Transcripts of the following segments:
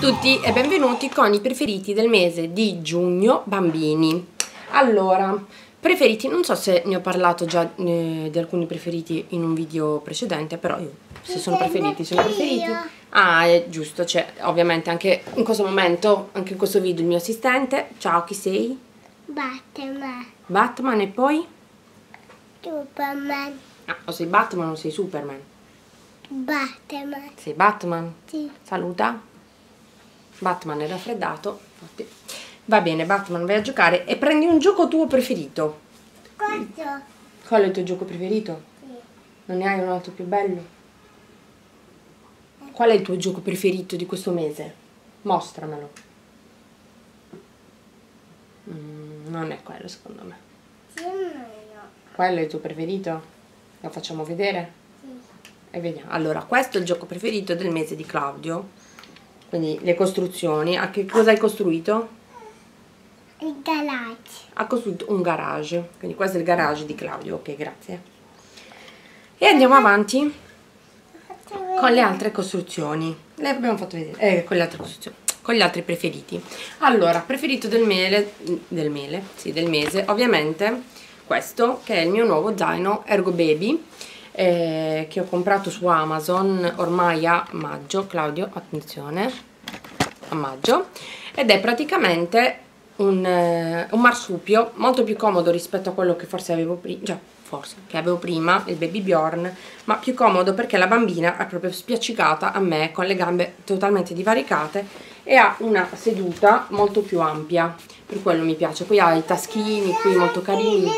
tutti e benvenuti con i preferiti del mese di giugno bambini. Allora, preferiti, non so se ne ho parlato già di alcuni preferiti in un video precedente, però io, se sono preferiti, sono preferiti. Ah, è giusto, c'è ovviamente anche in questo momento, anche in questo video, il mio assistente. Ciao, chi sei? Batman. Batman e poi? Superman. Ah, o sei Batman o sei Superman? Batman. Sei Batman? Sì. Saluta. Batman è raffreddato, infatti. Va bene, Batman, vai a giocare e prendi un gioco tuo preferito. Questo. Qual è il tuo gioco preferito? Sì. Non ne hai un altro più bello? Qual è il tuo gioco preferito di questo mese? Mostramelo. Non è quello, secondo me. Sì, no. Quello è il tuo preferito? Lo facciamo vedere? Sì. E vediamo. Allora, questo è il gioco preferito del mese di Claudio. Quindi le costruzioni. A che cosa hai costruito? Il garage. Ha costruito un garage, quindi questo è il garage di Claudio. Ok, grazie. E andiamo avanti con le altre costruzioni. Le abbiamo fatto vedere con le altre costruzioni, con gli altri preferiti. Allora, preferito del mese, ovviamente questo, che è il mio nuovo zaino Ergo Baby, che ho comprato su Amazon ormai a maggio. Claudio, attenzione, a maggio. Ed è praticamente un marsupio molto più comodo rispetto a quello che forse avevo prima, il Baby Bjorn, ma più comodo perché la bambina è proprio spiaccicata a me, con le gambe totalmente divaricate, e ha una seduta molto più ampia, per quello mi piace. Poi ha i taschini qui molto carini.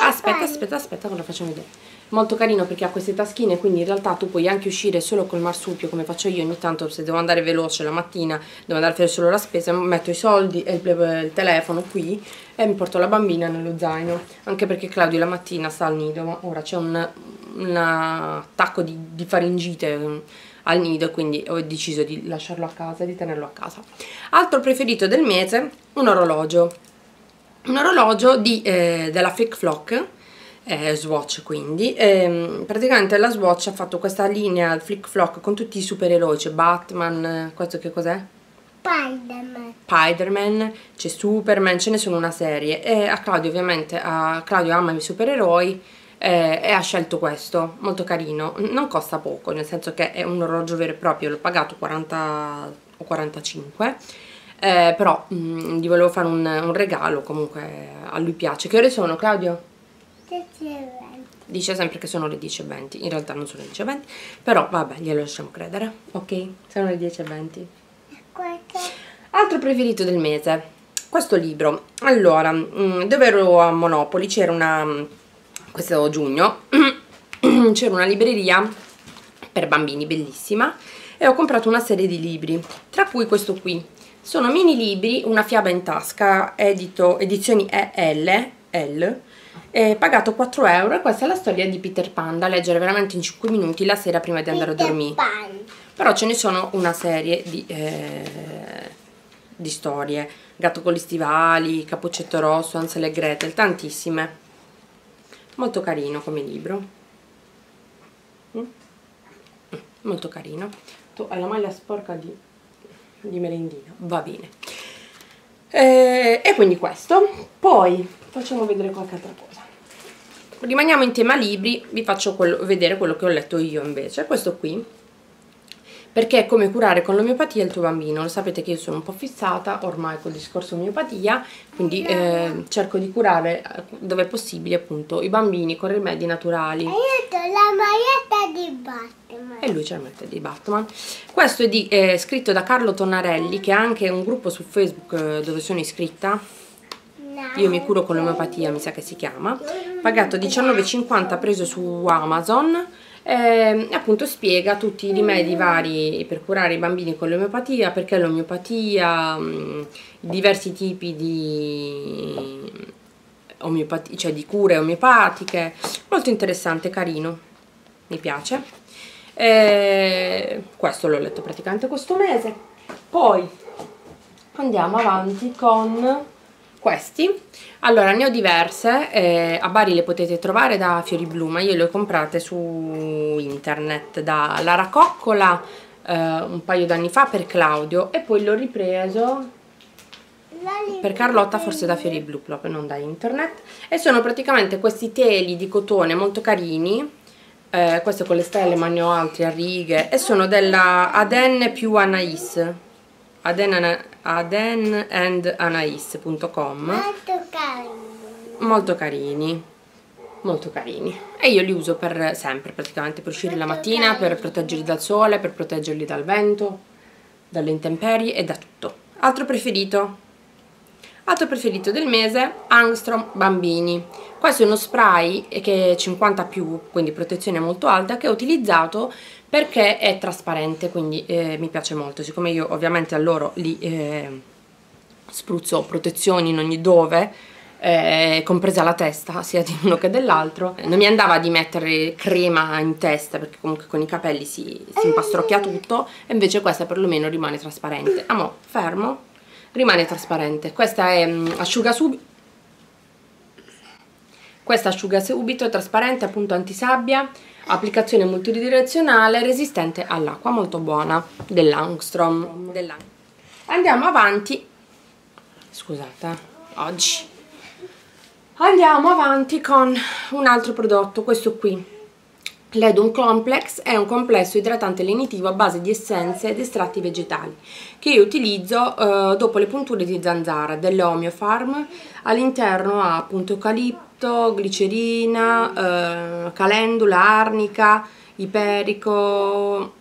Aspetta, ora facciamo vedere. Molto carino perché ha queste taschine, quindi in realtà tu puoi anche uscire solo col marsupio, come faccio io ogni tanto, se devo andare veloce la mattina, devo andare a fare solo la spesa, metto i soldi e il telefono qui e mi porto la bambina nello zaino, anche perché Claudio la mattina sta al nido, ma ora c'è un attacco di faringite al nido, quindi ho deciso di lasciarlo a casa, di tenerlo a casa. Altro preferito del mese, un orologio della Flick Flock, Swatch, quindi praticamente la Swatch ha fatto questa linea Flick Flock con tutti i supereroi, c'è Batman, questo che cos'è? Spider-Man, c'è Superman, ce ne sono una serie, e a Claudio, ovviamente, Claudio ama i supereroi, e ha scelto questo, molto carino, non costa poco, nel senso che è un orologio vero e proprio, l'ho pagato 40 o 45, però gli volevo fare un regalo, comunque a lui piace. Che ore sono, Claudio? 10:20. Dice sempre che sono le 10:20, in realtà non sono le 10:20, però vabbè, glielo lasciamo credere, ok? Sono le 10:20. Altro preferito del mese, questo libro. Allora, dove ero a Monopoli c'era questo giugno c'era una libreria per bambini bellissima e ho comprato una serie di libri, tra cui questo qui. Sono mini libri, Una fiaba in tasca, edizioni EL, pagato 4 euro, e questa è la storia di Peter Pan, da leggere veramente in 5 minuti la sera prima di andare a dormire. Però ce ne sono una serie di storie: Gatto con gli stivali, Cappuccetto rosso, Hansel e Gretel, tantissime. Molto carino come libro, molto carino. Tu hai la maglia sporca di merendina, va bene. E quindi questo. Poi facciamo vedere qualche altra cosa. Rimaniamo in tema libri, vi faccio vedere quello che ho letto io invece. Questo qui, perché è come curare con l'omeopatia il tuo bambino. Lo sapete che io sono un po' fissata ormai col discorso omeopatia, quindi cerco di curare dove è possibile, appunto, i bambini con rimedi naturali. Io ho la maglietta di Batman. E lui c'è la maglietta di Batman. Questo è scritto da Carlo Tonnarelli, che ha anche un gruppo su Facebook dove sono iscritta. Io mi curo con l'omeopatia, mi sa che si chiama. Pagato 19,50, preso su Amazon. E appunto spiega tutti i rimedi vari per curare i bambini con l'omeopatia, perché l'omeopatia, diversi tipi di omeopatia, cioè di cure omeopatiche. Molto interessante, carino, mi piace. E questo l'ho letto praticamente questo mese. Poi andiamo avanti con questi. Allora, ne ho diverse, a Bari le potete trovare da Fiori Blu, ma io le ho comprate su internet da Lara Coccola, un paio d'anni fa per Claudio e poi l'ho ripreso per Carlotta, forse da Fiori Blu proprio, non da internet, e sono praticamente questi teli di cotone molto carini, questo con le stelle ma ne ho altri a righe, e sono della ADN più Anaïs, adenandanaïs.com, molto carini, molto carini, e io li uso per sempre praticamente, per uscire la mattina, per proteggerli dal sole, per proteggerli dal vento, dalle intemperie e da tutto. Altro preferito, altro preferito del mese, Angstrom bambini. Questo è uno spray che è 50+, quindi protezione molto alta, che ho utilizzato perché è trasparente, quindi mi piace molto, siccome io ovviamente a loro li spruzzo protezioni in ogni dove, compresa la testa sia di uno che dell'altro. Non mi andava di mettere crema in testa perché comunque con i capelli si impastocchia tutto, e invece questa perlomeno rimane trasparente. Amo, fermo, rimane trasparente. Questa è asciuga subito, questa asciuga subito, è trasparente, appunto antisabbia, applicazione multidirezionale, resistente all'acqua, molto buona, dell'Angstrom. Andiamo avanti, scusate, oggi andiamo avanti con un altro prodotto, questo qui, l'Edum Complex, è un complesso idratante lenitivo a base di essenze ed estratti vegetali che io utilizzo dopo le punture di zanzara dell'Homeofarm. All'interno ha appunto eucalipto, glicerina, calendula, arnica, iperico,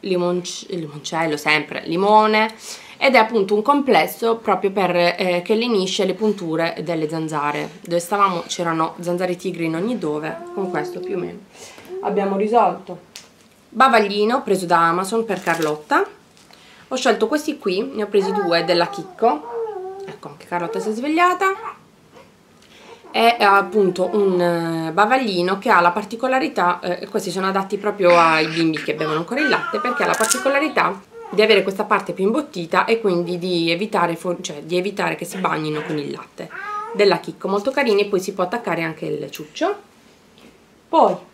limoncello, sempre limone, ed è appunto un complesso proprio per che lenisce le punture delle zanzare. Dove stavamo c'erano zanzare tigri in ogni dove, con questo più o meno abbiamo risolto. Bavaglino preso da Amazon per Carlotta, ho scelto questi qui, ne ho presi due della Chicco, ecco anche Carlotta si è svegliata. È appunto un bavaglino che ha la particolarità, questi sono adatti proprio ai bimbi che bevono ancora il latte, perché ha la particolarità di avere questa parte più imbottita e quindi di evitare, che si bagnino con il latte, della Chicco, molto carini, e poi si può attaccare anche il ciuccio. Poi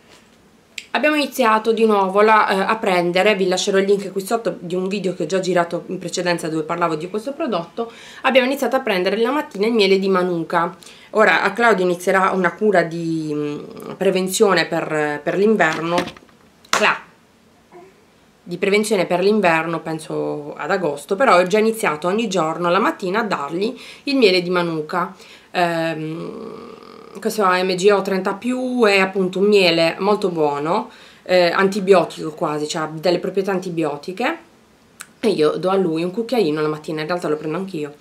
abbiamo iniziato di nuovo a prendere, vi lascerò il link qui sotto di un video che ho già girato in precedenza dove parlavo di questo prodotto. Abbiamo iniziato a prendere la mattina il miele di Manuka. Ora a Claudio inizierà una cura di prevenzione per l'inverno, penso ad agosto, però ho già iniziato ogni giorno la mattina a dargli il miele di Manuka. Questo è AMGO 30+, è appunto un miele molto buono, antibiotico quasi, cioè delle proprietà antibiotiche, e io do a lui un cucchiaino la mattina, in realtà lo prendo anch'io.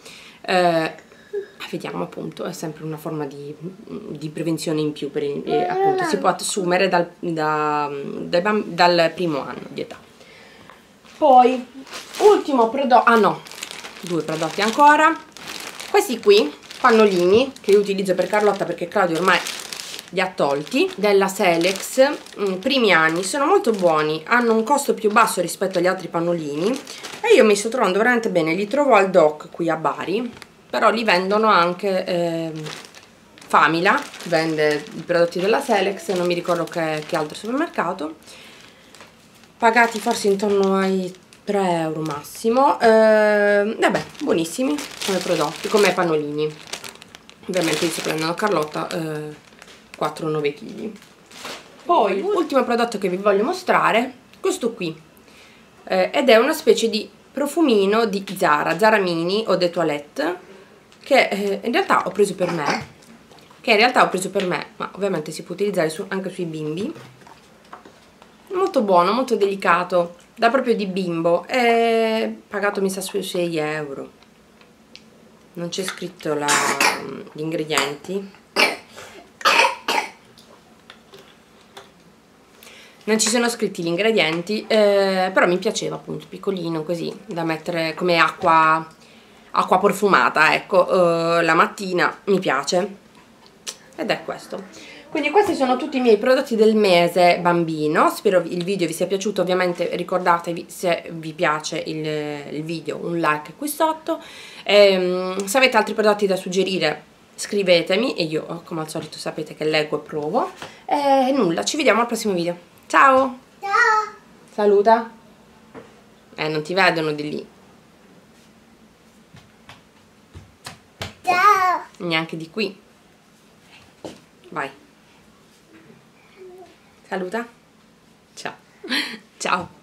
Vediamo, appunto è sempre una forma di prevenzione in più, appunto si può assumere dal primo anno di età. Poi ultimo prodotto, due prodotti ancora, questi qui, pannolini che io utilizzo per Carlotta perché Claudio ormai li ha tolti, della Selex, primi anni, sono molto buoni, hanno un costo più basso rispetto agli altri pannolini e io mi sto trovando veramente bene, li trovo al DOC qui a Bari, però li vendono anche Famila, vende i prodotti della Selex, non mi ricordo che altro supermercato, pagati forse intorno ai 3 euro massimo, vabbè, buonissimi come prodotti, come pannolini, ovviamente si prendono a Carlotta 4,9 kg. Poi l'ultimo prodotto che vi voglio mostrare, questo qui, ed è una specie di profumino di Zara, Zara Mini o de Toilette, che in realtà ho preso per me, ma ovviamente si può utilizzare anche sui bimbi. Molto buono, molto delicato, da proprio di bimbo, è pagato mi sa sui 6 euro, non c'è scritto gli ingredienti, non ci sono scritti gli ingredienti, però mi piaceva, appunto piccolino così da mettere come acqua profumata, ecco, la mattina mi piace, ed è questo. Quindi questi sono tutti i miei prodotti del mese bambino, spero il video vi sia piaciuto, ovviamente ricordatevi, se vi piace il video, un like qui sotto, se avete altri prodotti da suggerire scrivetemi e io come al solito sapete che leggo e provo, e nulla, ci vediamo al prossimo video, ciao! Ciao! Saluta! Non ti vedono di lì. Ciao. Neanche di qui. Vai. Saluta. Ciao. Ciao.